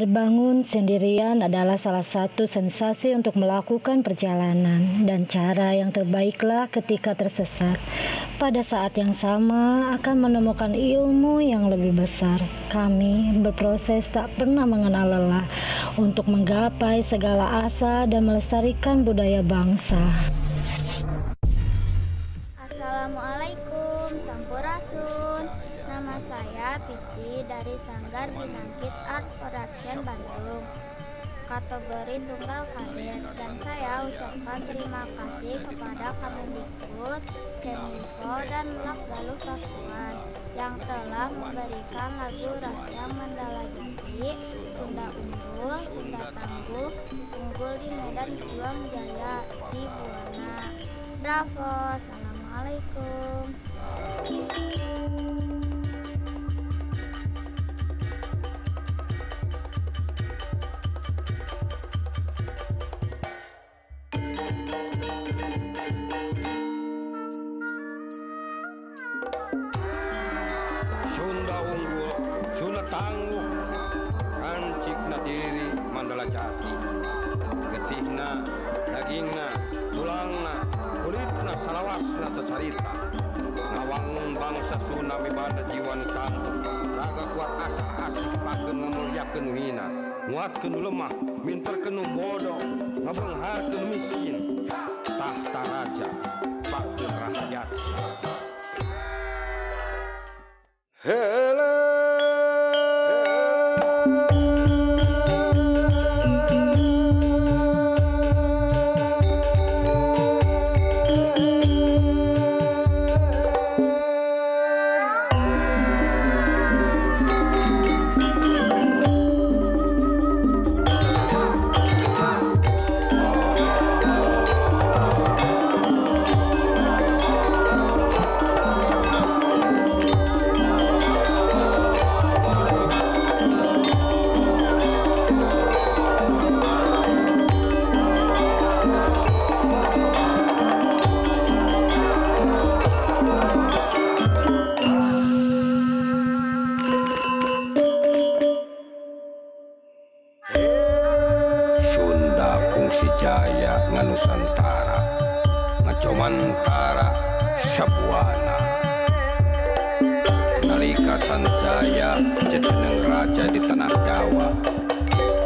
Terbangun sendirian adalah salah satu sensasi untuk melakukan perjalanan, dan cara yang terbaiklah ketika tersesat. Pada saat yang sama akan menemukan ilmu yang lebih besar. Kami berproses tak pernah mengenal lelah untuk menggapai segala asa dan melestarikan budaya bangsa. Assalamualaikum, sampurasun. Nama saya Piti dari Sanggar Binangkit Art Production Bandung, kategori tunggal karir, dan saya ucapkan terima kasih kepada Kami Bikbud Kemiko dan Nenak Baluh Pasukan yang telah memberikan lagu rakyat Mandala Jati, Sunda Unggul, Sunda Tangguh, Unggul di Medan Juang Jaya di Buana Bravo. Assalamualaikum. Sunda Unggul, Sunda Tangguh, rancikna diri Mandala Jati, getihna, dagingna, tulangna, kulitna, salawasna secarita, ngawangun bangsa Sunda Medan Juang Jaya, raga kuat asa asih pakeun ngamulyakeun wina, nguatkeun lemah, minterkeun bodoh, ngabeungharkeun miskin, tahta raja, pakeun rakyat. Hello. Jaya nganusantara, ngacomantara Sabuana, nalika Sanjaya Jejeneng raja di tanah Jawa,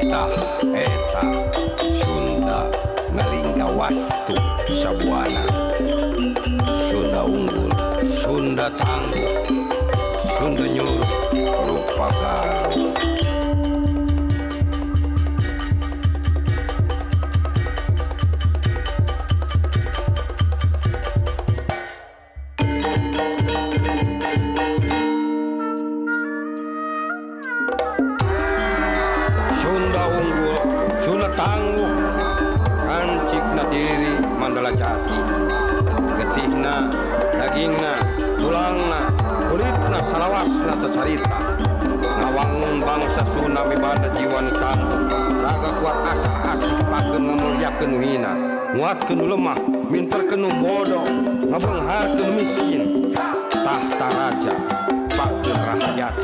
tah eta Sunda ngalingga wastu Sabuana. Sunda Unggul, Sunda Tangguh, Sunda Nyuruh rupa galuh. Jati, getihna, dagingna, tulangna, kulitna, salawasna secarita, ngawangun bangsa Sunda Medan Juang Jaya, raga kuat asa asih pakeun ngamulyakeun wina, nguatkeun lemah, minterkeun bodoh, ngabeungharkeun miskin, tahta raja, pakeun rakyat.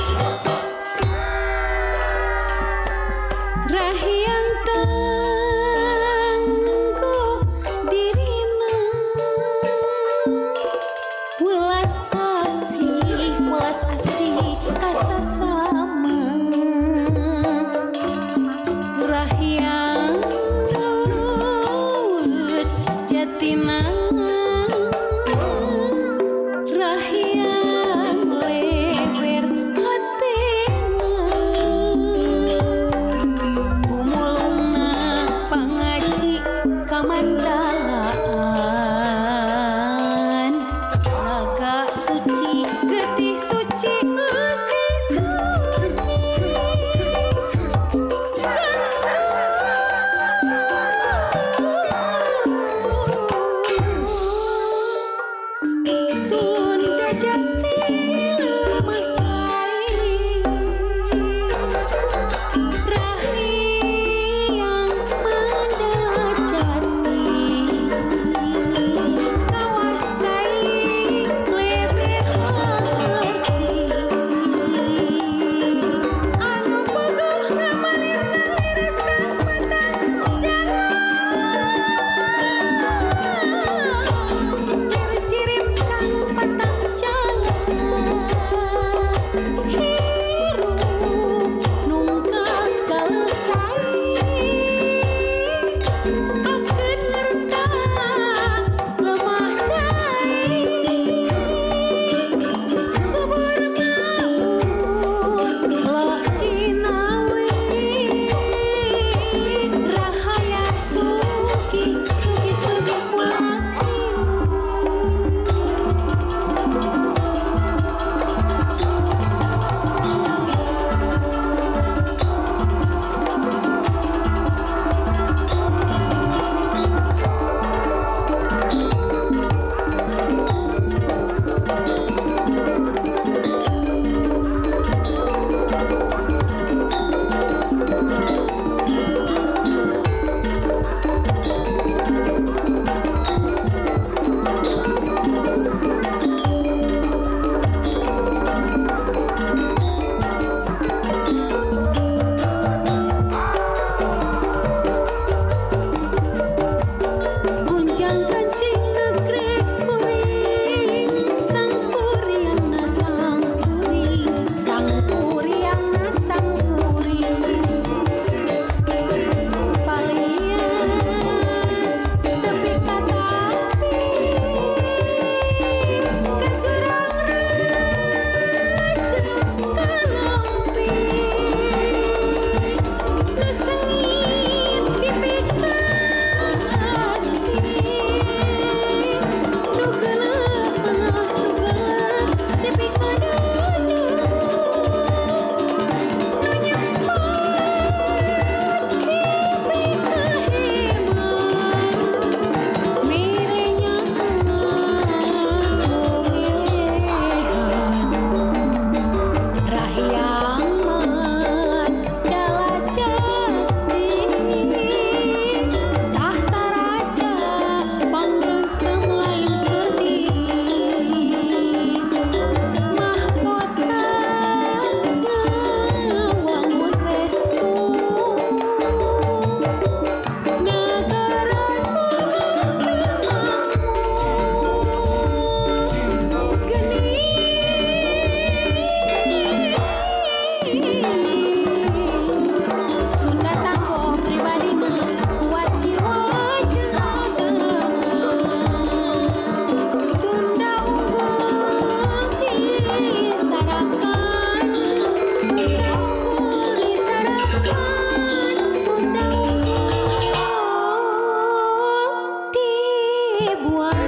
Jawa.